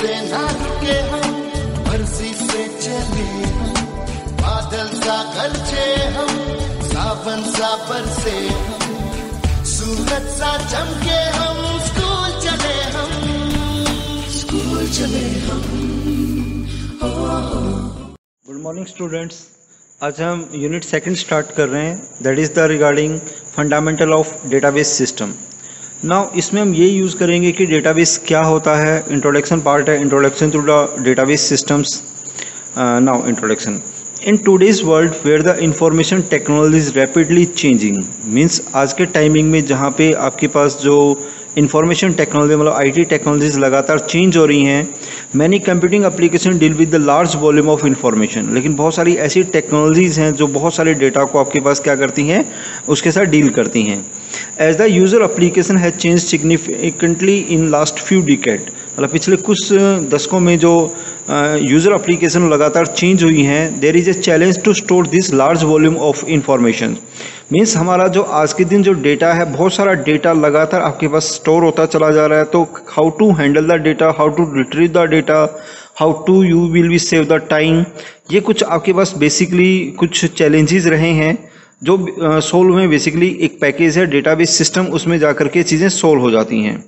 से ना रुके हम, बरसी से चले हम, बादल सा गरजे हम, सावन सा बरसे हम, सूरज सा चमके हम, स्कूल चले हम, स्कूल चले हम। गुड मॉर्निंग स्टूडेंट्स, आज हम यूनिट सेकंड स्टार्ट कर रहे हैं, that is the regarding fundamental of database system. Now इसमें हम ये यूज़ करेंगे कि डेटाबेस क्या होता है। इंट्रोडक्शन पार्ट है, introduction to the database systems. Now introduction, in today's world where the information technology is rapidly changing, means आज के टाइमिंग में जहाँ पे आपके पास जो इंफॉर्मेशन टेक्नोलॉजी मतलब आईटी टेक्नोलॉजीज लगातार चेंज हो रही हैं। Many computing application deal with the large volume of information, लेकिन बहुत सारी ऐसी टेक्नोलॉजीज हैं जो बहुत सारे डेटा को आपके पास क्या करती हैं, उसके साथ डील करती हैं। As the user application has change significantly in last few decade, मतलब पिछले कुछ दशकों में जो यूज़र एप्लीकेशन लगातार चेंज हुई हैं, there is a challenge to store this large volume of information. Means हमारा जो आज के दिन जो डेटा है, बहुत सारा डेटा लगातार आपके पास स्टोर होता चला जा रहा है, तो how to handle the data, how to retrieve the data, how to you will be save the time, ये कुछ आपके पास बेसिकली कुछ चैलेंजेस रहे हैं जो सोल्व में। बेसिकली एक पैकेज है डेटाबेस सिस्टम, उसमें जाकर के चीज़ें सोल्व हो जाती हैं।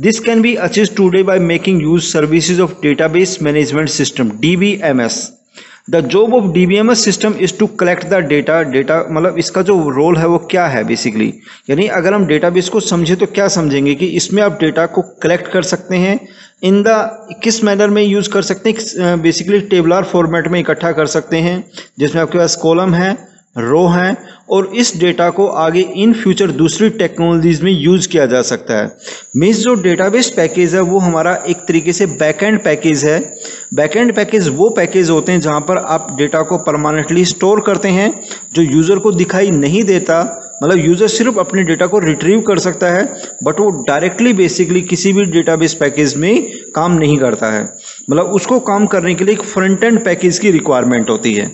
This can be achieve today by making use services of database management system DBMS। The job of DBMS system is to collect the data, मतलब इसका जो रोल है वो क्या है बेसिकली, यानी अगर हम डेटाबेस को समझे तो क्या समझेंगे कि इसमें आप डेटा को कलेक्ट कर सकते हैं, इन द किस मैनर में यूज़ कर सकते हैं, बेसिकली टेबलर फॉर्मेट में इकट्ठा कर सकते हैं जिसमें आपके पास कॉलम है, रो हैं, और इस डेटा को आगे इन फ्यूचर दूसरी टेक्नोलॉजीज़ में यूज़ किया जा सकता है। मीन्स जो डेटाबेस पैकेज है वो हमारा एक तरीके से बैकएंड पैकेज है। बैकएंड पैकेज वो पैकेज होते हैं जहाँ पर आप डेटा को परमानेंटली स्टोर करते हैं जो यूज़र को दिखाई नहीं देता, मतलब यूज़र सिर्फ अपने डेटा को रिट्रीव कर सकता है, बट वो डायरेक्टली बेसिकली किसी भी डेटाबेस पैकेज में काम नहीं करता है, मतलब उसको काम करने के लिए एक फ्रंट एंड पैकेज की रिक्वायरमेंट होती है।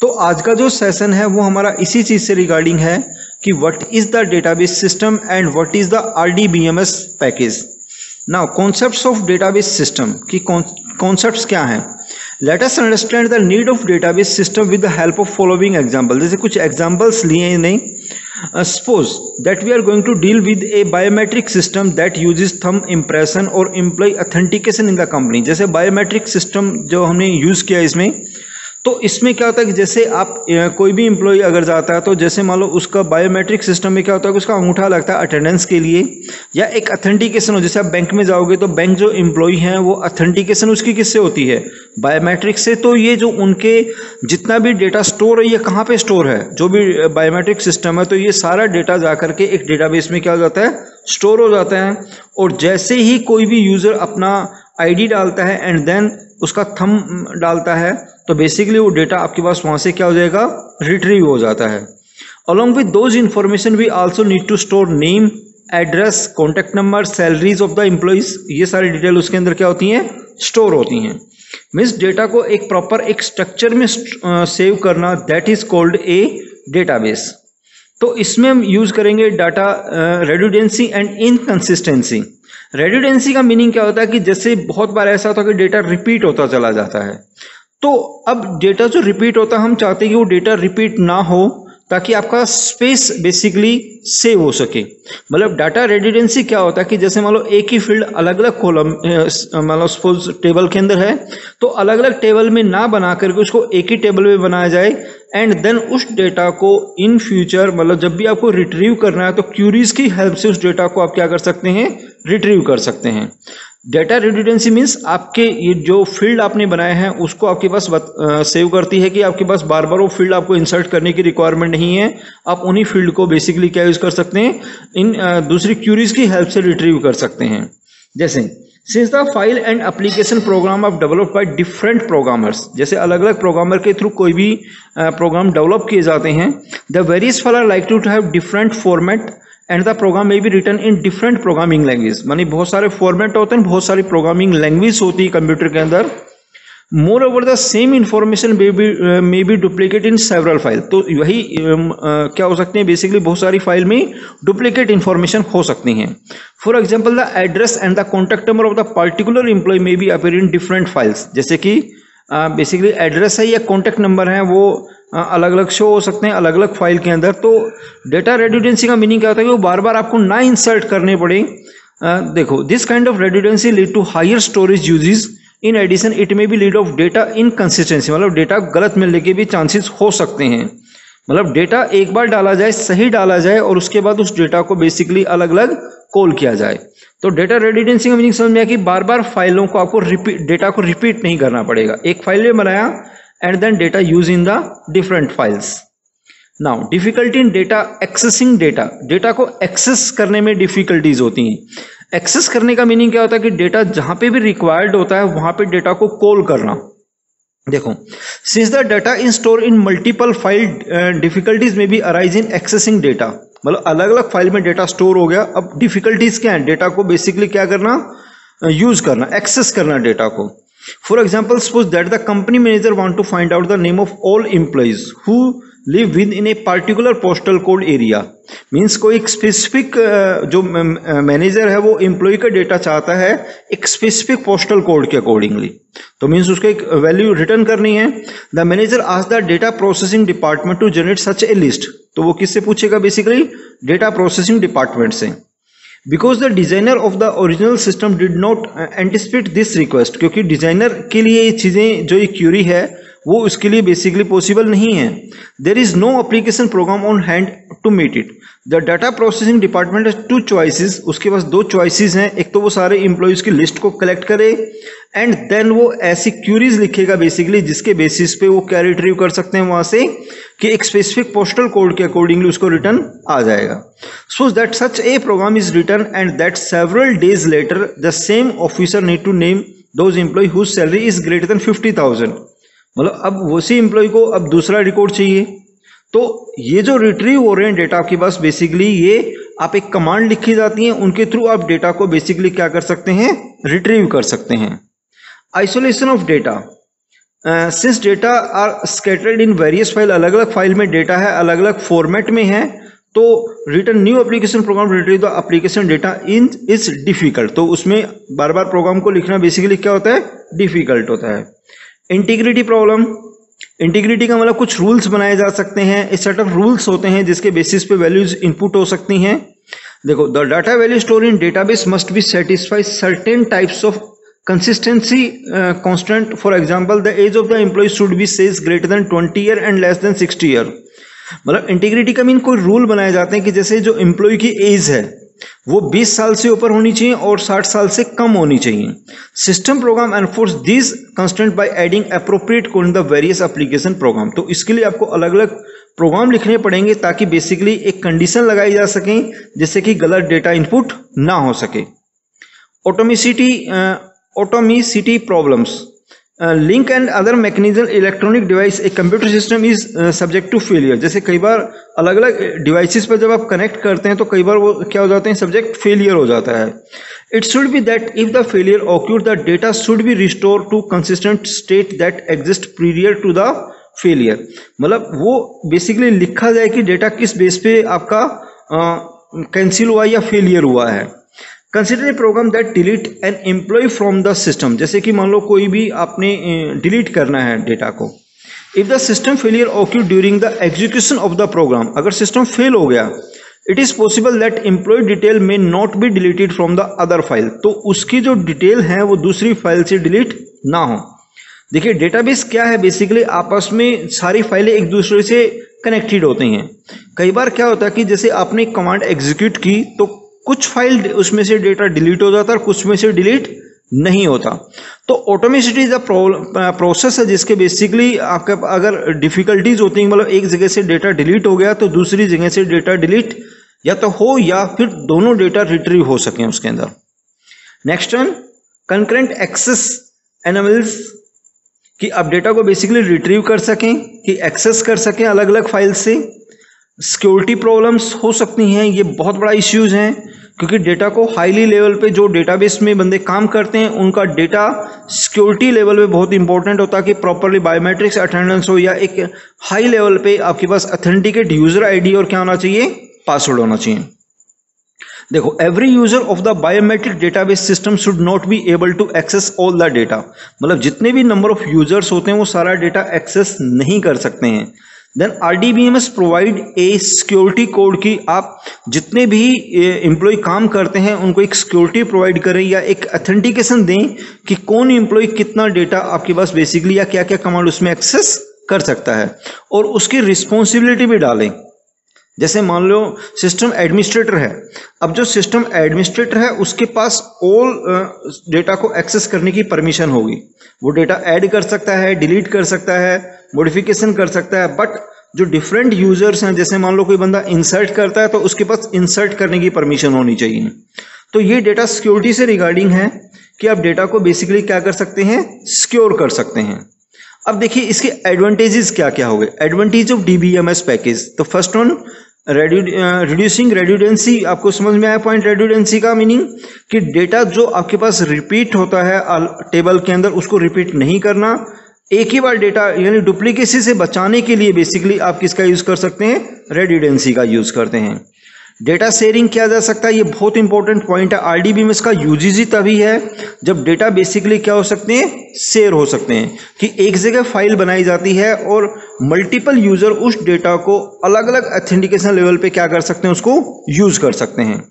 तो आज का जो सेशन है वो हमारा इसी चीज़ से रिगार्डिंग है कि what is the database system and what is the RDBMS package. Now concepts of database system की कॉन्सेप्ट्स क्या हैं। Let us understand the need of database system with the help of following example. जैसे कुछ examples लिए नहीं, suppose that we are going to deal with a biometric system that uses thumb impression or employee authentication in the company। जैसे biometric system जो हमने use किया इसमें, तो इसमें क्या होता है कि जैसे आप कोई भी एम्प्लॉई अगर जाता है तो जैसे मान लो उसका बायोमेट्रिक सिस्टम में क्या होता है कि उसका अंगूठा लगता है अटेंडेंस के लिए, या एक अथेंटिकेशन हो, जैसे आप बैंक में जाओगे तो बैंक जो एम्प्लॉई हैं वो अथेंटिकेशन उसकी किससे होती है, बायोमेट्रिक से। तो ये जो उनके जितना भी डेटा स्टोर है ये कहाँ पर स्टोर है, जो भी बायोमेट्रिक सिस्टम है, तो ये सारा डेटा जा करके एक डेटाबेस में क्या हो जाता है, स्टोर हो जाता है। और जैसे ही कोई भी यूज़र अपना ID डालता है एंड देन उसका थंब डालता है, तो बेसिकली वो डेटा आपके पास वहाँ से क्या हो जाएगा, रिट्रीव हो जाता है। Along with those information we also need to store name, address, contact number, salaries of the employees, ये सारी डिटेल उसके अंदर क्या होती हैं, स्टोर होती हैं। मीन्स डेटा को एक प्रॉपर एक स्ट्रक्चर में सेव करना, that is called a database. तो इसमें हम यूज़ करेंगे data redundancy and inconsistency. Redundancy का मीनिंग क्या होता है कि जैसे बहुत बार ऐसा होता है कि डेटा रिपीट होता चला जाता है, तो अब डेटा जो रिपीट होता है हम चाहते हैं कि वो डेटा रिपीट ना हो ताकि आपका स्पेस बेसिकली सेव हो सके। मतलब डाटा रेडिडेंसी क्या होता है कि जैसे मान लो एक ही फील्ड अलग अलग कॉलम, मान लो सपोज टेबल के अंदर है, तो अलग अलग टेबल में ना बना करके उसको एक ही टेबल में बनाया जाए, एंड देन उस डेटा को इन फ्यूचर मतलब जब भी आपको रिट्रीव करना है तो क्यूरीज की हेल्प से उस डेटा को आप क्या कर सकते हैं, रिट्रीव कर सकते हैं। डेटा रिडंडेंसी मीन्स आपके ये जो फील्ड आपने बनाए हैं उसको आपके पास सेव करती है कि आपके पास बार बार वो फील्ड आपको इंसर्ट करने की रिक्वायरमेंट नहीं है, आप उन्हीं फील्ड को बेसिकली क्या यूज़ कर सकते हैं, इन दूसरी क्यूरीज की हेल्प से रिट्रीव कर सकते हैं। जैसे since the file and application program are developed by different programmers, जैसे अलग अलग प्रोग्रामर के थ्रू कोई भी प्रोग्राम डेवलप किए जाते हैं, the various file are like to have different format and the program may be written in different programming language. मानी बहुत सारे फॉर्मेट होते हैं, बहुत सारी प्रोग्रामिंग लैंग्वेज होती है कंप्यूटर के अंदर। Moreover, the same information may be duplicate in several file. तो वही क्या हो सकते हैं, बेसिकली बहुत सारी फाइल में डुप्लीकेट इन्फॉर्मेशन हो सकती हैं। For example, the address and the contact number of the particular employee may be appear in different files. जैसे कि बेसिकली एड्रेस है या कॉन्टैक्ट नंबर है, वो अलग अलग शो हो सकते हैं अलग अलग फाइल के अंदर। तो डेटा रेडिडेंसी का मीनिंग क्या होता है कि वो बार बार आपको ना इंसर्ट करने पड़े। देखो, this kind of redundancy lead to higher storage uses. In addition it में भी लीड ऑफ डेटा इनकंसिस्टेंसी, मतलब डेटा गलत मिलने के भी चांसेस हो सकते हैं। मतलब डेटा एक बार डाला जाए, सही डाला जाए, और उसके बाद उस डेटा को बेसिकली अलग अलग कॉल किया जाए। तो डेटा रेडिडेंसी का मीनिंग समझ में आया कि बार बार फाइलों को आपको डेटा को रिपीट नहीं करना पड़ेगा। एक फाइल में बनाया and then data use in the different files. Now difficulty in data accessing. Data को एक्सेस करने में डिफिकल्टीज होती हैं। एक्सेस करने का मीनिंग क्या होता है कि डेटा जहां पे भी रिक्वायर्ड होता है वहां पे डेटा को कॉल करना। देखो, since the data in store in multiple file difficulties may be arise in accessing data. मतलब अलग अलग फाइल में डेटा स्टोर हो गया, अब डिफिकल्टीज क्या है, डेटा को बेसिकली क्या करना, यूज करना, एक्सेस करना डेटा को। For example, suppose that the company manager want to find out the name of all employees who live with in a particular postal code area. Means कोई एक specific जो manager है वो employ का data चाहता है एक स्पेसिफिक पोस्टल कोड के अकॉर्डिंगली। तो मीन्स उसको एक वैल्यू रिटर्न करनी है। The manager ask the data processing department to generate such a list. तो वो किससे पूछेगा, बेसिकली डेटा प्रोसेसिंग डिपार्टमेंट से। Because the designer of the original system did not anticipate this request, क्योंकि डिजाइनर के लिए ये चीज़ें जो ये क्यूरी है वो उसके लिए बेसिकली पॉसिबल नहीं है। There is no application program on hand to meet it. The data processing department has two choices, उसके पास दो चॉइसेस हैं। एक तो वो सारे एम्प्लॉयज़ की लिस्ट को कलेक्ट करे एंड देन वो ऐसी क्यूरीज लिखेगा बेसिकली जिसके बेसिस पे वो क्या रिट्रीव कर सकते हैं वहाँ से, कि एक स्पेसिफिक पोस्टल कोड के अकॉर्डिंगली उसको रिटर्न आ जाएगा। So that such a program is return and that several days later the same officer need to name those employee whose salary is greater than 50,000। मतलब अब उसी एम्प्लॉय को अब दूसरा रिकॉर्ड चाहिए। तो ये जो रिट्रीव हो रहे हैं डेटा आपके पास, बेसिकली ये आप एक कमांड लिखी जाती है, उनके थ्रू आप डेटा को बेसिकली क्या कर सकते हैं, रिट्रीव कर सकते हैं। Isolation of data. Since data are scattered in various file, अलग अलग फाइल में डेटा है, अलग अलग फॉर्मेट में है, तो return new application program retrieve the application data in is difficult. तो उसमें बार बार प्रोग्राम को लिखना बेसिकली क्या होता है, डिफिकल्ट होता है। Integrity problem. इंटीग्रिटी का मतलब कुछ रूल्स बनाए जा सकते हैं, इस सेट ऑफ रूल्स होते हैं जिसके बेसिस पे वैल्यूज इनपुट हो सकती हैं। देखो, the data value store in database must be satisfy certain types of consistency constant. For example, the age of the employee should be says greater than 20 year and less than 60 year. मतलब integrity का mean कोई rule बनाए जाते हैं कि जैसे जो employ की एज है वो 20 साल से ऊपर होनी चाहिए और 60 साल से कम होनी चाहिए। System program enforce these constant by adding appropriate code in the various application program. तो इसके लिए आपको अलग अलग प्रोग्राम लिखने पड़ेंगे ताकि बेसिकली एक कंडीशन लगाई जा सके जिससे कि गलत डेटा इनपुट ना हो सके। Atomicity problems. Link and other mechanism electronic device a computer system is subject to failure. जैसे कई बार अलग अलग डिवाइसेस पर जब आप कनेक्ट करते हैं तो कई बार वो क्या हो जाते हैं, सब्जेक्ट फेलियर हो जाता है। It should be that if the failure occurred the data should be restore to consistent state that exist prior to the failure. मतलब वो बेसिकली लिखा जाए कि डेटा किस बेस पे आपका कैंसिल हुआ या फेलियर हुआ है। Consider a program that delete an employee from the system. जैसे कि मान लो कोई भी आपने डिलीट करना है डेटा को। If the system failure occurred during the execution of the program, अगर सिस्टम फेल हो गया, it is possible that employee detail may not be deleted from the other file. तो उसकी जो डिटेल है वो दूसरी फाइल से डिलीट ना हो। देखिए, डेटाबेस क्या है, बेसिकली आपस में सारी फाइलें एक दूसरे से कनेक्टेड होती हैं। कई बार क्या होता है कि जैसे आपने कमांड एग्जीक्यूट की तो कुछ फाइल उसमें से डेटा डिलीट हो जाता है और कुछ में से डिलीट नहीं होता। तो ऑटोमेसिटी इज अ प्रोसेस है जिसके बेसिकली आपके अगर डिफिकल्टीज होती हैं, मतलब एक जगह से डेटा डिलीट हो गया तो दूसरी जगह से डेटा डिलीट या तो हो या फिर दोनों डेटा रिट्रीव हो सकें उसके अंदर। Next one, concurrent access anomalies. कि आप डेटा को बेसिकली रिट्रीव कर सकें, कि एक्सेस कर सकें अलग अलग फाइल से। सिक्योरिटी प्रॉब्लम्स हो सकती हैं, ये बहुत बड़ा इश्यूज हैं क्योंकि डेटा को हाईली लेवल पे जो डेटाबेस में बंदे काम करते हैं उनका डेटा सिक्योरिटी लेवल पे बहुत इंपॉर्टेंट होता है कि प्रॉपरली बायोमेट्रिक्स अटेंडेंस हो या एक हाई लेवल पे आपके पास ऑथेंटिकेट यूजर आईडी और क्या होना चाहिए, पासवर्ड होना चाहिए। देखो, every user of the biometric database system should not be able to access all the data, मतलब जितने भी नंबर ऑफ यूजर्स होते हैं वो सारा डेटा एक्सेस नहीं कर सकते हैं। Then RDBMS provide a security code की, आप जितने भी एम्प्लॉय काम करते हैं उनको एक सिक्योरिटी प्रोवाइड करें या एक ऑथेंटिकेशन दें कि कौन एम्प्लॉय कितना डेटा आपके पास बेसिकली या क्या क्या कमांड उसमें एक्सेस कर सकता है, और उसकी रिस्पॉन्सिबिलिटी भी डालें। जैसे मान लो सिस्टम एडमिनिस्ट्रेटर है, अब जो सिस्टम एडमिनिस्ट्रेटर है उसके पास ऑल डेटा को एक्सेस करने की परमिशन होगी, वो डेटा ऐड कर सकता है, डिलीट कर सकता है, मॉडिफिकेशन कर सकता है। बट जो डिफरेंट यूजर्स हैं, जैसे मान लो कोई बंदा इंसर्ट करता है तो उसके पास इंसर्ट करने की परमिशन होनी चाहिए। तो ये डेटा सिक्योरिटी से रिगार्डिंग है कि आप डेटा को बेसिकली क्या कर सकते हैं, सिक्योर कर सकते हैं। अब देखिए इसके एडवांटेजेस क्या क्या हो गए, एडवांटेज ऑफ डीबीएमएस पैकेज। तो फर्स्ट वन रिड्यूसिंग रेडुडेंसी, आपको समझ में आया पॉइंट। रेडुडेंसी का मीनिंग कि डेटा जो आपके पास रिपीट होता है टेबल के अंदर उसको रिपीट नहीं करना, एक ही बार डेटा यानी डुप्लीकेसी से बचाने के लिए बेसिकली आप किसका यूज कर सकते हैं, रेडुडेंसी का यूज करते हैं। डेटा शेयरिंग किया जा सकता है, ये बहुत इंपॉर्टेंट पॉइंट है। आरडीबीएमएस में इसका यूजीसी तभी है जब डेटा बेसिकली क्या हो सकते हैं, शेयर हो सकते हैं, कि एक जगह फाइल बनाई जाती है और मल्टीपल यूजर उस डेटा को अलग अलग ऑथेंटिकेशन लेवल पे क्या कर सकते हैं, उसको यूज कर सकते हैं।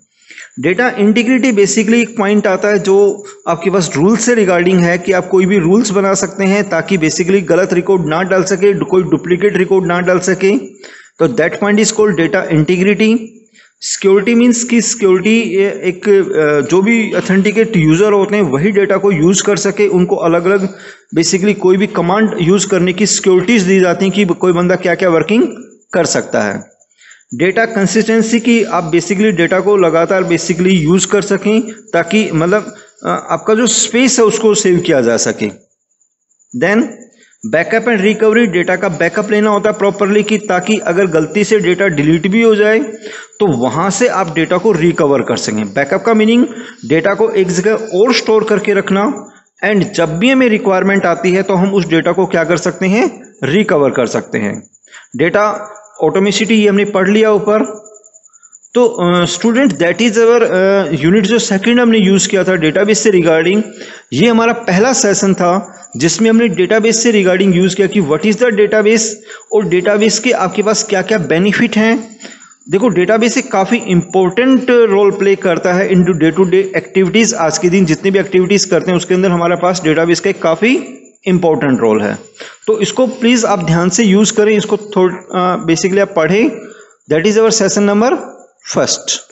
डेटा इंटीग्रिटी बेसिकली एक पॉइंट आता है जो आपके पास रूल से रिगार्डिंग है कि आप कोई भी रूल्स बना सकते हैं ताकि बेसिकली गलत रिकॉर्ड ना डाल सके, कोई डुप्लीकेट रिकॉर्ड ना डाल सके। तो that point is called data integrity. Security means कि सिक्योरिटी एक जो भी ऑथेंटिकेट यूज़र होते हैं वही डेटा को यूज़ कर सके, उनको अलग अलग बेसिकली कोई भी कमांड यूज़ करने की सिक्योरिटीज दी जाती हैं कि कोई बंदा क्या क्या वर्किंग कर सकता है। डेटा कंसिस्टेंसी की आप बेसिकली डेटा को लगातार बेसिकली यूज़ कर सकें ताकि मतलब आपका जो स्पेस है उसको सेव किया जा सके। Then backup and recovery, data का बैकअप लेना होता है प्रॉपरली कि ताकि अगर गलती से डेटा डिलीट भी हो जाए तो वहाँ से आप डेटा को रिकवर कर सकें। बैकअप का मीनिंग डेटा को एक जगह और स्टोर करके रखना, एंड जब भी हमें रिक्वायरमेंट आती है तो हम उस डेटा को क्या कर सकते हैं, रिकवर कर सकते हैं। डेटा ऑटोमेसिटी ये हमने पढ़ लिया ऊपर। तो student that is our unit जो सेकंड हमने यूज़ किया था डेटाबेस से रिगार्डिंग। ये हमारा पहला सेशन था जिसमें हमने डेटाबेस से रिगार्डिंग यूज़ किया कि व्हाट इज़ द डेटाबेस और डेटाबेस के आपके पास क्या क्या बेनिफिट हैं। देखो डेटाबेस एक काफ़ी इंपॉर्टेंट रोल प्ले करता है in day to day activities. आज के दिन जितनी भी एक्टिविटीज़ करते हैं उसके अंदर हमारे पास डेटाबेस का एक काफ़ी इंपॉर्टेंट रोल है। तो इसको प्लीज़ आप ध्यान से यूज़ करें, इसको बेसिकली आप पढ़ें। That is our session number First